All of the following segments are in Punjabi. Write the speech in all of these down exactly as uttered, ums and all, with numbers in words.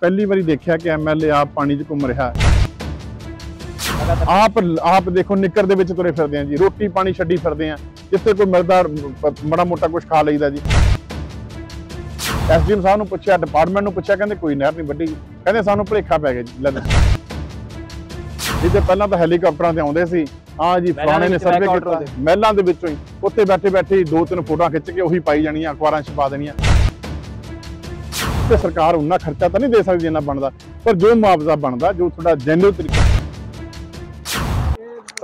पहली बार देखा कि एम एल ए आप पानी च घूम रहा है। आप आप देखो निकर दे विच तुरे फिरदे हैं जी, रोटी पानी छड्डी फिरदे हैं, जिथे कोई मरदा बड़ा मोटा कुछ खा लईदा जी। एसडीएम साहब नूं पुछिया, डिपार्टमेंट नूं पुछिया, कहंदे कोई नहर नहीं वड्डी, कहंदे सानूं भलेखा पै गया जी। लद जिथे पहलां तां हैलीकाप्टरां ते आउंदे सी, हाँ जी फलाने ने सर्वे कीता महलां दे विचों ही, उत्थे बैठे बैठे दो तीन फोटोआं खिच के उही पाई जाणीआं, अखबारां च पा देणीआं। ते सरकार उन्ना खर्चा तां नहीं दे सकदी जिन्ना बनदा, पर जो मुआवजा बनदा, जो थोड़ा जैन्यू तरीका।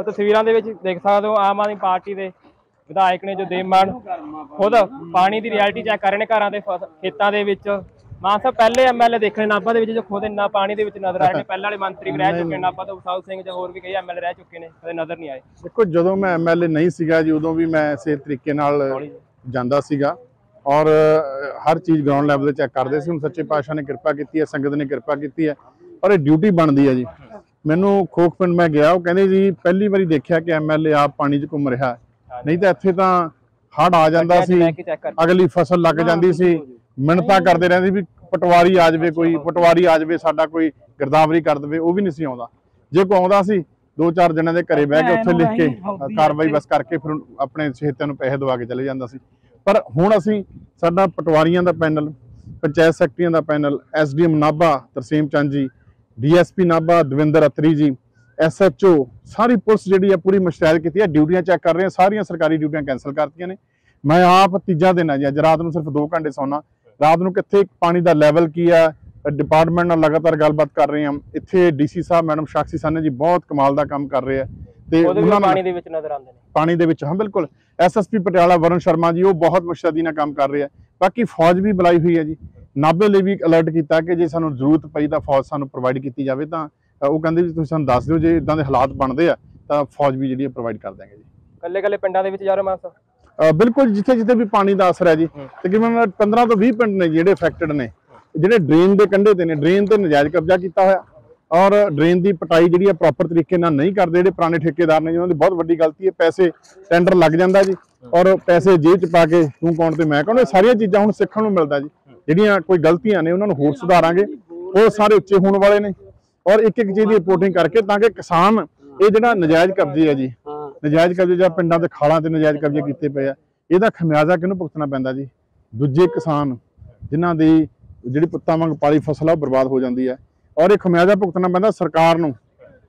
तस्वीरों के देख सकते हो आम आदमी पार्टी के विधायक ने जो देव मान खुद पानी की रियलिटी चैक कर रहे हैं, घर के खेतों के। मान साहब पहले एम एल ए देखने नाभा के जो खुद इन्ना पानी के नजर आए, पहले वाले मंत्री भी रह चुके हैं नाभा तो, साहू सिंह जो होर भी कई एम एल ए रह चुके हैं, कदे नजर नहीं आए। देखो जो मैं एम एल ए नहीं सीगा जी, उदों भी मैं इस तरीके नाल जांदा सीगा और हर चीज़ ग्राउंड लैवल पर चैक करते सी। हुण सच्चे पातशाह ने किरपा की है, संगत ने किरपा की है, और ये ड्यूटी बनती है जी। ਮੈਨੂੰ ਖੋਖ ਪਿੰਡ ਮੈਂ ਗਿਆ, ਉਹ ਕਹਿੰਦੇ ਜੀ ਪਹਿਲੀ ਵਾਰੀ ਦੇਖਿਆ ਕਿ ਐਮਐਲਏ ਆਪ ਪਾਣੀ 'ਚ ਘੁੰਮ ਰਿਹਾ, ਨਹੀਂ ਤਾਂ ਇੱਥੇ ਤਾਂ ਹੜ ਆ ਜਾਂਦਾ ਸੀ, ਅਗਲੀ ਫਸਲ ਲੱਗ ਜਾਂਦੀ ਸੀ, ਮਿੰਨਤਾਂ ਕਰਦੇ ਰਹਿੰਦੇ ਵੀ ਪਟਵਾਰੀ ਆ ਜਾਵੇ, ਕੋਈ ਪਟਵਾਰੀ ਆ ਜਾਵੇ ਸਾਡਾ ਕੋਈ ਗਿਰਦਾਵਰੀ ਕਰ ਦੇਵੇ, ਉਹ ਵੀ ਨਹੀਂ ਸੀ ਆਉਂਦਾ। ਜੇ ਕੋਈ ਆਉਂਦਾ ਸੀ ਦੋ ਚਾਰ ਜਣਾਂ ਦੇ ਘਰੇ ਬਹਿ ਕੇ ਉੱਥੇ ਲਿਖ ਕੇ ਕਾਰਵਾਈ ਬਸ ਕਰਕੇ ਫਿਰ ਆਪਣੇ ਸਹਿਤਿਆਂ ਨੂੰ ਪੈਸੇ ਦਵਾ ਕੇ ਚਲੇ ਜਾਂਦਾ ਸੀ। ਪਰ ਹੁਣ ਅਸੀਂ ਸਾਡਾ ਪਟਵਾਰੀਆਂ ਦਾ ਪੈਨਲ, ਪੰਚਾਇਤ ਸੈਕਟਰੀਆਂ ਦਾ panel, SDM Nabha Tarsem Chand ji, D S P Nabha Davinder Attri ji, S H O, सारी पुलिस जी है पूरी मुश्तैद की है, ड्यूटियां चैक कर रहे हैं, सारिया सरकारी ड्यूटियां कैंसल करती ने। मैं आप तीजा दिन आज रात को सिर्फ दो घंटे सोना, रात को कितने पानी का लैवल की है, डिपार्टमेंट नाल लगातार गलबात कर रहे हैं। इतने डी सी साहब मैडम साक्षी साहनी जी बहुत कमाल का काम कर रहे हैं, पानी के। हाँ बिल्कुल, S S P Patiala Varun Sharma ji वो बहुत मुश्तैदी नाल काम कर रहे हैं। बाकी फौज भी बुलाई हुई है जी, नाभे लिए भी अलर्ट किया कि जे सूँ जरूरत पई तो फौज सूँ प्रोवाइड की जाए, तो वो कहें जी तुम दस दो जे इदा के हालात बनते हैं तो फौज भी जी प्रोवाइड कर देंगे जी। कल्ले कल्ले पिंडा दे विच जा रहे मां साहब? बिल्कुल, जिथे जिथे भी पानी का असर है जी, तकरीबन पंद्रह तो बीस पिंड ने जिहड़े अफेक्टेड ने, जिहड़े ड्रेन के कंढे ते ने, ड्रेन ते नजायज़ कब्जा किया होया और ड्रेन की पटाई जी प्रॉपर तरीके नाल नहीं करते, जिहड़े पुराने ठेकेदार ने, उन्होंने बहुत वड्डी गलती है। पैसे टेंडर लग जाता जी और पैसे जेब च पा के तू कौन ते मैं कौन, सारिया चीज़ां हुण सीखण नूं मिलदा जी। ਜਿਹੜੀਆਂ ਕੋਈ ਗਲਤੀਆਂ ਨੇ ਉਹਨਾਂ ਨੂੰ ਹੋਰ ਸੁਧਾਰਾਂਗੇ, ਉਹ ਸਾਰੇ ਉੱਚੇ ਹੋਣ ਵਾਲੇ ਨੇ, ਔਰ ਇੱਕ ਇੱਕ ਚੀਜ਼ ਦੀ ਰਿਪੋਰਟਿੰਗ ਕਰਕੇ ਤਾਂ ਕਿ ਕਿਸਾਨ ਇਹ ਜਿਹੜਾ ਨਜਾਇਜ਼ ਕਬਜ਼ੇ ਹੈ ਜੀ, ਨਜਾਇਜ਼ ਕਬਜ਼ੇ ਜਾਂ ਪਿੰਡਾਂ ਦੇ ਖਾਲਾਂ ਤੇ ਨਜਾਇਜ਼ ਕਬਜ਼ੇ ਕੀਤੇ ਪਏ ਆ, ਇਹਦਾ ਖਮਿਆਜ਼ਾ ਕਿਹਨੂੰ ਭੁਗਤਣਾ ਪੈਂਦਾ ਜੀ? ਦੂਜੇ ਕਿਸਾਨ ਜਿਨ੍ਹਾਂ ਦੀ ਜਿਹੜੀ ਪੁੱਤਾਂ ਵਾਂਗ ਪਾਲੀ ਫਸਲ ਆ ਉਹ ਬਰਬਾਦ ਹੋ ਜਾਂਦੀ ਹੈ, ਔਰ ਇਹ ਖਮਿਆਜ਼ਾ ਭੁਗਤਣਾ ਪੈਂਦਾ ਸਰਕਾਰ ਨੂੰ,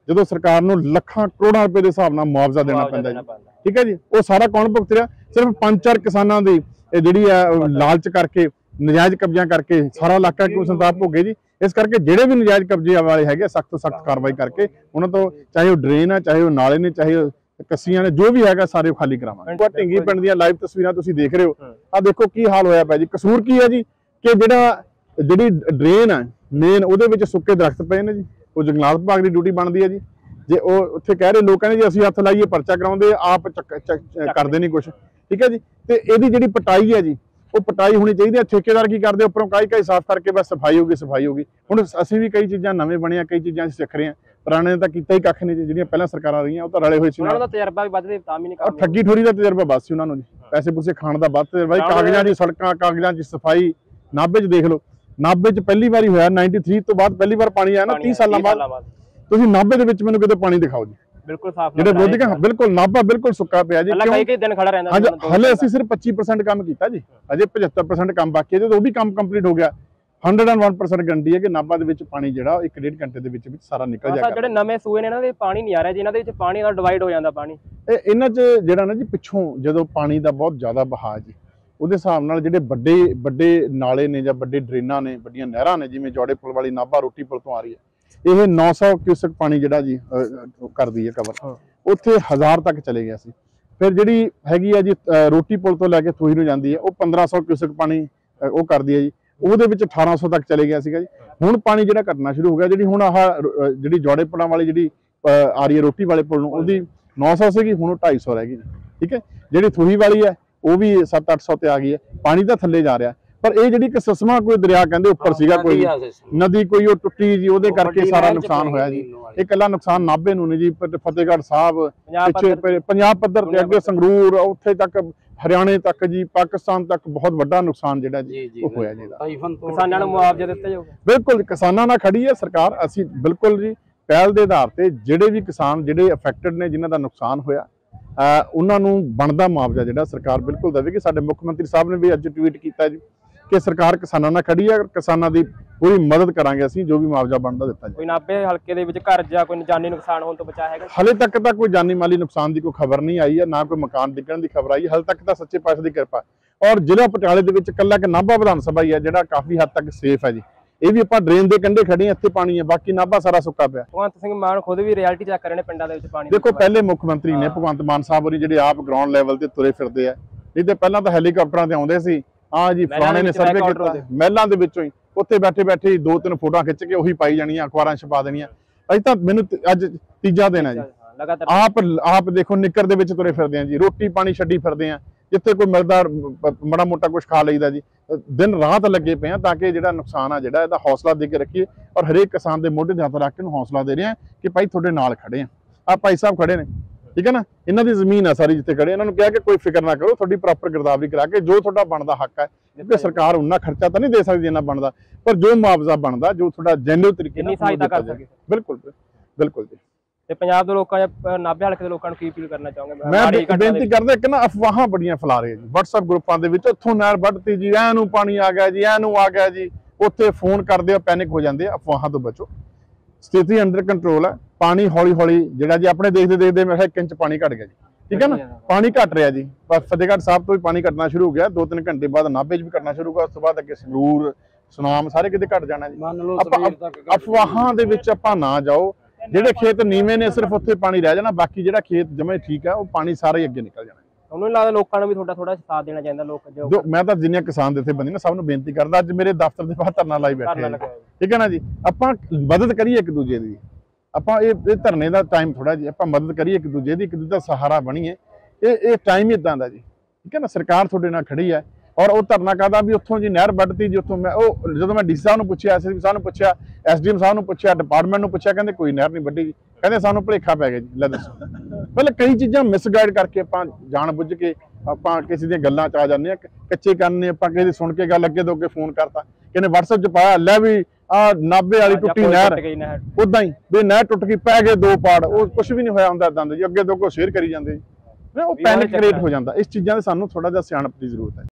ਜਦੋਂ ਸਰਕਾਰ ਨੂੰ ਲੱਖਾਂ ਕਰੋੜਾਂ ਰੁਪਏ ਦੇ ਹਿਸਾਬ ਨਾਲ ਮੁਆਵਜ਼ਾ ਦੇਣਾ ਪੈਂਦਾ ਜੀ। ਠੀਕ ਹੈ ਜੀ, ਉਹ ਸਾਰਾ ਕੌਣ ਭੁਗਤ ਰਿਹਾ? ਸਿਰਫ ਪੰਜ ਚਾਰ ਕਿਸਾਨਾਂ ਦੀ ਜਿਹੜੀ ਆ ਲਾਲਚ ਕਰਕੇ ਨਜਾਇਜ਼ ਕਬਜ਼ਿਆਂ ਕਰਕੇ ਸਾਰਾ ਇਲਾਕਾ ਕਿਉਂ ਸੰਤਾਪ ਹੋ ਗਏ ਜੀ। ਇਸ ਕਰਕੇ ਜਿਹੜੇ ਵੀ ਨਜਾਇਜ਼ ਕਬਜ਼ੇ ਵਾਲੇ ਹੈਗੇ ਸਖਤ ਤੋਂ ਸਖਤ ਕਾਰਵਾਈ ਕਰਕੇ ਉਹਨਾਂ ਤੋਂ, ਚਾਹੇ ਉਹ ਡਰੇਨ ਆ, ਚਾਹੇ ਉਹ ਨਾਲੇ ਨੇ, ਚਾਹੇ ਕੱਸੀਆਂ ਨੇ, ਜੋ ਵੀ ਹੈਗਾ ਸਾਰੇ ਖਾਲੀ ਕਰਾਵਾਂਗੇ। ਢਿੰਗੀ ਪਿੰਡ ਦੀਆਂ ਲਾਈਵ ਤਸਵੀਰਾਂ ਤੁਸੀਂ ਦੇਖ ਰਹੇ ਹੋ, ਆ ਦੇਖੋ ਕੀ ਹਾਲ ਹੋਇਆ ਪਿਆ ਜੀ। ਕਸੂਰ ਕੀ ਹੈ ਜੀ ਕਿ ਜਿਹੜਾ ਜਿਹੜੀ ਡਰੇਨ ਆ ਮੇਨ ਉਹਦੇ ਵਿੱਚ ਸੁੱਕੇ ਦਰਖਤ ਪਏ ਨੇ ਜੀ, ਉਹ ਜੰਗਲਾਤ ਵਿਭਾਗ ਦੀ ਡਿਊਟੀ ਬਣਦੀ ਹੈ ਜੀ। ਜੇ ਉਹ ਉੱਥੇ ਕਹਿ ਰਹੇ ਲੋਕਾਂ ਨੇ ਜੀ ਅਸੀਂ ਹੱਥ ਲਾਈਏ ਪਰਚਾ ਕਰਾਉਂਦੇ, ਆਪ ਕਰਦੇ ਨਹੀਂ ਕੁਛ। ਠੀਕ ਹੈ ਜੀ, ਤੇ ਇਹਦੀ ਜਿਹੜੀ ਪਟਾਈ ਹੈ ਜੀ ਉਹ ਪਟਾਈ ਹੋਣੀ ਚਾਹੀਦੀ ਹੈ। ਠੇਕੇਦਾਰ ਕੀ ਕਰਦੇ ਉੱਪਰੋਂ ਕਾਈ ਕਾਈ ਸਾਫ਼ ਕਰਕੇ ਬਸ ਸਫਾਈ ਹੋ ਗਈ ਸਫਾਈ ਹੋ ਗਈ। ਹੁਣ ਅਸੀਂ ਵੀ ਕਈ ਚੀਜ਼ਾਂ ਨਵੇਂ ਬਣਿਆ, ਕਈ ਚੀਜ਼ਾਂ ਅਸੀਂ ਸਿੱਖ ਰਹੇ ਹਾਂ, ਪੁਰਾਣੇ ਨੇ ਤਾਂ ਕੀਤਾ ਹੀ ਕੱਖ ਨਹੀਂ, ਜਿਹੜੀਆਂ ਪਹਿਲਾਂ ਸਰਕਾਰਾਂ ਰਹੀਆਂ ਉਹ ਤਾਂ ਰਲੇ ਹੋਏ ਸੀ। ਉਹਨਾਂ ਦਾ ਤਜਰਬਾ ਵੀ ਵੱਧਦੇ ਤਾਂ ਵੀ ਨਹੀਂ ਕੰਮ, ਠੱਗੀ ਠੋਰੀ ਦਾ ਤਜਰਬਾ ਵੱਧ ਸੀ ਉਹਨਾਂ ਨੂੰ ਜੀ, ਪੈਸੇ ਪੂਸੇ ਖਾਣ ਦਾ ਵੱਧ ਤਜਰਬਾ। ਕਾਗਜ਼ਾਂ ਦੀ ਸੜਕਾਂ, ਕਾਗਜ਼ਾਂ ਦੀ ਸਫਾਈ, ਨਾਭੇ 'ਚ ਦੇਖ ਲਓ, ਨਾਭੇ 'ਚ ਪਹਿਲੀ ਵਾਰੀ ਹੋਇਆ ਨਾਈਨਟੀ ਥ੍ਰੀ ਤੋਂ ਬਾਅਦ ਪਹਿਲੀ ਵਾਰ ਪਾਣੀ ਆਇਆ ਨਾ ਤੀਹ ਸਾਲਾਂ ਬਾਅਦ। ਤੁਸੀਂ ਨਾਭੇ ਦੇ ਵਿੱਚ ਮੈਨੂੰ ਕਿਤੇ ਪਾਣੀ ਦਿਖਾਓ ਜੀ ਬਿਲਕੁਲ ਸਾਫ਼ ਜਿਹੜੇ ਬੋਲਦੇ ਕਿ ਬਿਲਕੁਲ ਨਾਭਾ ਬਿਲਕੁਲ ਸੁੱਕਾ ਪਿਆ ਜੀ। ਕਈ ਕਈ ਦਿਨ ਖੜਾ ਰਹਿੰਦਾ। ਹਲੇ ਅਸੀਂ ਸਿਰਫ ਪੱਚੀ ਪਰਸੈਂਟ ਕੰਮ ਕੀਤਾ ਜੀ, ਅਜੇ ਪਝੱਤਰ ਪਰਸੈਂਟ ਕੰਮ ਬਾਕੀ ਹੈ, ਜਦੋਂ ਉਹ ਵੀ ਕੰਮ ਕੰਪਲੀਟ ਹੋ ਗਿਆ ਸੌ ਇੱਕ ਪਰਸੈਂਟ ਗਰੰਟੀ ਹੈ ਕਿ ਨਾਭਾ ਦੇ ਵਿੱਚ ਪਾਣੀ ਜਿਹੜਾ ਇੱਕ ਡੇਢ ਘੰਟੇ ਦੇ ਵਿੱਚ ਵਿੱਚ ਸਾਰਾ ਨਿਕਲ ਜਾਏਗਾ। ਜਿਹੜੇ ਨਵੇਂ ਸੂਏ ਨੇ ਇਹਨਾਂ ਦੇ ਪਾਣੀ ਨਹੀਂ ਆ ਰਿਹਾ ਜੀ, ਇਹਨਾਂ ਦੇ ਵਿੱਚ ਪਾਣੀ ਦਾ ਡਿਵਾਈਡ ਹੋ ਜਾਂਦਾ ਪਾਣੀ। ਇਹ ਇਹਨਾਂ 'ਚ ਜਿਹੜਾ ਨਾ ਜੀ ਪਿੱਛੋਂ ਜਦੋਂ ਪਾਣੀ ਦਾ ਬਹੁਤ ਜ਼ਿਆਦਾ ਬਹਾਅ ਜੀ, ਉਹਦੇ ਹਿਸਾਬ ਨਾਲ ਜਿਹੜੇ ਵੱਡੇ ਵੱਡੇ ਨਾਲੇ ਨੇ ਜਾਂ ਵੱਡੇ ਡਰੇਨਾਂ ਨੇ, ਵੱਡੀਆਂ ਨਹਿਰਾਂ ਨੇ, ਜਿਵੇਂ ਜੋੜੇ ਪੁਲ ਵਾਲੀ ਨਾਭਾ ਰੋਟੀ ਪੁਲ ਤੋਂ ਆ ਰਹੀ ਹੈ, ਇਹ ਨੌ ਸੌ ਕਿਊਸਕ ਪਾਣੀ ਜਿਹੜਾ ਜੀ ਕਰਦੀ ਹੈ ਕਵਰ, ਉੱਥੇ ਹਜ਼ਾਰ ਤੱਕ ਚਲੇ ਗਿਆ ਸੀ। ਫਿਰ ਜਿਹੜੀ ਹੈਗੀ ਆ ਜੀ ਰੋਟੀ ਪੁਲ ਤੋਂ ਲੈ ਕੇ ਥੋਈ ਨੂੰ ਜਾਂਦੀ ਹੈ, ਉਹ ਪੰਦਰਾਂ ਸੌ ਕਿਊਸਕ ਪਾਣੀ ਉਹ ਕਰਦੀ ਹੈ ਜੀ, ਉਹਦੇ ਵਿੱਚ ਅਠਾਰਾਂ ਸੌ ਤੱਕ ਚਲੇ ਗਿਆ ਸੀਗਾ ਜੀ। ਹੁਣ ਪਾਣੀ ਜਿਹੜਾ ਘਟਣਾ ਸ਼ੁਰੂ ਹੋ ਗਿਆ, ਜਿਹੜੀ ਹੁਣ ਆਹ ਜਿਹੜੀ ਜੋੜੇ ਪੁਲਾਂ ਵਾਲੀ ਜਿਹੜੀ ਆ ਰਹੀ ਹੈ ਰੋਟੀ ਵਾਲੇ ਪੁਲ ਨੂੰ, ਉਹਦੀ ਨੌ ਸੌ ਸੀਗੀ ਹੁਣ ਉਹ ਢਾਈ ਸੌ ਰਹਿ ਗਈ। ਠੀਕ ਹੈ, ਜਿਹੜੀ ਥੋਈ ਵਾਲੀ ਹੈ ਉਹ ਵੀ ਸੱਤ ਅੱਠ ਸੌ ਤੇ ਆ ਗਈ ਹੈ। ਪਾਣੀ ਤਾਂ ਥੱਲੇ ਜਾ ਰਿਹਾ, पर यह जिहड़ी ससमा कोई दरिया कहंदे उपर सीगा कोई नदी कोई वो टुटी जी ओहदे करके सारा नुकसान होया जी। इह कल्ला नुकसान नाभे नूं नहीं जी, फतेहगढ़ साहब पिछे पंजाब पद्धर ते अगे संगरूर उत्थे तक हरियाणे तक जी पाकिस्तान तक बहुत वड्डा नुकसान जिहड़ा जी ओह होया जी। किसानां नूं मुआवजा दित्ता जाऊगा बिल्कुल, किसानां नाल खड़ी है सरकार असीं बिल्कुल जी। पहल के आधार पर जिहड़े भी किसान जिहड़े अफेक्टेड ने जिन्हां दा नुकसान होया उन्होंने बनता मुआवजा जिहड़ा सरकार बिल्कुल देगी। साडे मुख्य मंत्री साहब ने भी अज ट्वीट किया जी कि सरकार किसानों नाल खड़ी है, किसानों की पूरी मदद करांगे असीं, जो भी मुआवजा बनता दिता जाए। कोई नाभे हलके दे विच घर जां कोई जानी नुकसान होने तो बचा है? हाले तक तो कोई जानी माली नुकसान की कोई खबर नहीं आई है, ना कोई मकान डिगण की खबर आई है। हाले तक तो सच्चे पातशाह की कृपा और जिला पटियाले दे विच कल्ला के नाभा विधान सभा ही है जिहड़ा काफ़ी हद तक सेफ है जी। ਇਹ ਵੀ ਆਪਾਂ ਡਰੇਨ ਦੇ ਕੰਢੇ ਖੜੇ ਇੱਥੇ ਪਾਣੀ ਹੈ, ਬਾਕੀ ਨਾਭਾ ਸਾਰਾ ਸੁੱਕਾ ਪਿਆ। ਭਗਵੰਤ ਸਿੰਘ ਮਾਨ ਖੁਦ ਵੀ ਰਿਐਲਿਟੀ ਚੈੱਕ ਕਰ ਰਹੇ ਨੇ ਪਿੰਡਾਂ ਦੇ ਵਿੱਚ ਪਾਣੀ। ਦੇਖੋ ਪਹਿਲੇ ਮੁੱਖ ਮੰਤਰੀ ਨੇ ਭਗਵੰਤ ਮਾਨ ਸਾਹਿਬ ਹੋਰੀ ਜਿਹੜੇ ਆਪ ਗਰਾਊਂਡ ਲੈਵਲ ਤੇ ਤੁਰੇ ਫਿਰਦੇ ਆ, ਨਹੀਂ ਤੇ ਪਹਿਲਾਂ ਤਾਂ ਹੈਲੀਕਾਪਟਰਾਂ ਤੇ ਆਉਂਦੇ ਸੀ। ਹਾਂ ਜੀ ਫਲਾਣੇ ਨੇ ਸਰਵੇ ਕੀਤਾ ਮਹਿਲਾਂ ਦੇ ਵਿੱਚੋਂ ਹੀ, ਉੱਥੇ ਬੈਠੇ ਬੈਠੇ ਦੋ ਤਿੰਨ ਫੋਟੋਆਂ ਖਿੱਚ ਕੇ ਉਹੀ ਪਾਈ ਜਾਣੀਆਂ, ਅਖਬਾਰਾਂ ਛਪਾ ਦੇਣੀਆਂ। ਅੱਜ ਤਾਂ ਮੈਨੂੰ ਅੱਜ ਤੀਜਾ ਦਿਨ ਹੈ ਜੀ ਆਪ ਆਪ ਦੇਖੋ ਨਿੱਕਰ ਦੇ ਵਿੱਚ ਤੁਰੇ ਫਿਰਦੇ ਆ ਜੀ, ਰੋਟੀ ਪਾਣੀ ਛੱਡੀ ਫਿਰਦੇ ਆ, ਜਿੱਥੇ ਕੋਈ ਮਿਲਦਾ ਮਾੜਾ ਮੋਟਾ ਕੁਛ ਖਾ ਲਈਦਾ ਜੀ। दिन रात लगे पे हैं ताकि जिहड़ा नुकसान आ जिहड़ा इहदा हौसला दे के रखिए और हरेक किसान के मोढे हथ रख के हौसला दे रहे हैं कि भाई थोड़े नाल खड़े हैं। आप भाई साहब खड़े ने, ठीक है ना, इन्हां दी जमीन है सारी जिते खड़े, इन्होंने कहा कि कोई फिक्र ना करो, थोड़ी प्रॉपर गिरदावरी करा के जो थोड़ा बनता हक है, क्योंकि सरकार उन्ना खर्चा तो नहीं दे सकती जिन्ना बनता, पर जो मुआवजा बनता जो थोड़ा जेन्युइन तरीके नाल सहायता कर सके। बिल्कुल बिल्कुल जी। ਪੰਜਾਬ ਦੇ ਲੋਕਾਂ ਜਾਂ ਨਾਭੇ ਹਲਕੇ ਦੇ ਲੋਕਾਂ ਨੂੰ ਕੀ ਅਪੀਲ ਕਰਨਾ ਚਾਹੁੰਗੇ? ਮੈਂ ਬੇਨਤੀ ਕਰਦਾ ਕਿ ਨਾ ਅਫਵਾਹਾਂ ਬੜੀਆਂ ਫੈਲਾ ਰਹੇ ਜੀ WhatsApp ਗਰੁੱਪਾਂ ਦੇ ਵਿੱਚ, ਉੱਥੋਂ ਨਹਿਰ ਵੱਢਤੀ ਜੀ, ਐ ਨੂੰ ਪਾਣੀ ਆ ਗਿਆ ਜੀ, ਐ ਨੂੰ ਆ ਗਿਆ ਜੀ, ਉੱਥੇ ਫੋਨ ਕਰਦੇ ਆ, ਪੈਨਿਕ ਹੋ ਜਾਂਦੇ ਆ। ਅਫਵਾਹਾਂ ਤੋਂ ਬਚੋ, ਸਥਿਤੀ ਅੰਡਰ ਕੰਟਰੋਲ ਹੈ। ਪਾਣੀ ਹੌਲੀ ਹੌਲੀ ਜਿਹੜਾ ਜੀ ਆਪਣੇ ਦੇਖਦੇ ਦੇਖਦੇ ਮੇਰੇ ਇੱਕ ਇੰਚ ਪਾਣੀ ਘਟ ਗਿਆ ਜੀ, ਠੀਕ ਹੈ ਨਾ, ਪਾਣੀ ਘਟ ਰਿਹਾ ਜੀ। ਫਤਿਹਗੜ੍ਹ ਸਾਹਿਬ ਤੋਂ ਵੀ ਪਾਣੀ ਘਟਣਾ ਸ਼ੁਰੂ ਹੋ ਗਿਆ, ਦੋ ਤਿੰਨ ਘੰਟੇ ਬਾਅਦ ਨਾਭੇ 'ਚ ਵੀ ਘਟਣਾ ਸ਼ੁਰੂ ਹੋਗਾ, ਉਸ ਤੋਂ ਬਾਅਦ ਅੱਗੇ ਸੰਗਰੂਰ ਸੁਨਾਮ ਸਾਰੇ ਕਿਤੇ ਘਟ ਜਾਣਾ ਜੀ। ਅਫਵਾਹਾਂ ਦੇ ਵਿੱਚ ਆਪਾਂ ਨਾ ਜਾਓ, ਜਿਹੜੇ ਖੇਤ ਨੀਵੇਂ ਨੇ ਸਿਰਫ ਉੱਥੇ ਪਾਣੀ ਰਹਿ ਜਾਣਾ, ਬਾਕੀ ਜਿਹੜਾ ਖੇਤ ਜਮੇ ਠੀਕ ਆ ਉਹ ਪਾਣੀ ਸਾਰਾ ਹੀ ਅੱਗੇ ਨਿਕਲ ਜਾਣਾ। ਉਹਨੂੰ ਲੱਗਦਾ ਲੋਕਾਂ ਨੂੰ ਵੀ ਥੋੜਾ ਥੋੜਾ ਸਾਥ ਦੇਣਾ ਚਾਹੀਦਾ ਲੋਕ ਜੋ। ਮੈਂ ਤਾਂ ਜਿੰਨੇ ਕਿਸਾਨ ਦਿੱਤੇ ਬੰਦੇ ਨੇ ਸਭ ਨੂੰ ਬੇਨਤੀ ਕਰਦਾ, ਅੱਜ ਮੇਰੇ ਦਫ਼ਤਰ ਦੇ ਬਾਹਰ ਧਰਨਾ ਲਾਈ ਬੈਠੇ, ਠੀਕ ਹੈ ਨਾ ਜੀ। ਆਪਾਂ ਮਦਦ ਕਰੀਏ ਇੱਕ ਦੂਜੇ ਦੀ, ਆਪਾਂ ਇਹ ਧਰਨੇ ਦਾ ਟਾਈਮ ਥੋੜਾ ਜੀ, ਆਪਾਂ ਮਦਦ ਕਰੀਏ ਇੱਕ ਦੂਜੇ ਦੀ, ਇੱਕ ਦੂਜੇ ਦਾ ਸਹਾਰਾ ਬਣੀਏ। ਇਹ ਇਹ ਟਾਈਮ ਇੱਦਾਂ ਦਾ ਜੀ, ਠੀਕ ਹੈ ਨਾ, ਸਰਕਾਰ ਤੁਹਾਡੇ ਨਾਲ ਖੜੀ ਹੈ। और वो धरना कहता भी उत्थों जी नहर बढ़ती जी, उत्थों मैं वो जो मैं डी सी साहब को पूछा, एस एस पी साहब को पूछा, एस डी एम साहब को पूछा, डिपार्टमेंट को पूछा, कहते कोई नहर नहीं बढ़ी जी, कहते सानू भुलेखा पै गया जी। लै दसो मतलब कई चीज़ां मिसगाइड करके आपां जान बुझ के आपां किसी दी गल्लां च आ जांदे आ, कच्चे कन्न ने आपां किसी सुन के गल अगे तो अगे फोन करता, किहने WhatsApp च पाया लै भी आ नाभे वाली टुटी नहर, उदां ही भी नहर टुट गई पै गए दो पाड़, वो कुछ भी नहीं होया हुंदा इदां दे जी, अगे तो अगों शेयर करी जांदे जी, वो पैनिक क्रिएट हो जांदा। इस चीज़ां दे सानू थोड़ा जिहा सियाणप दी जरूरत है।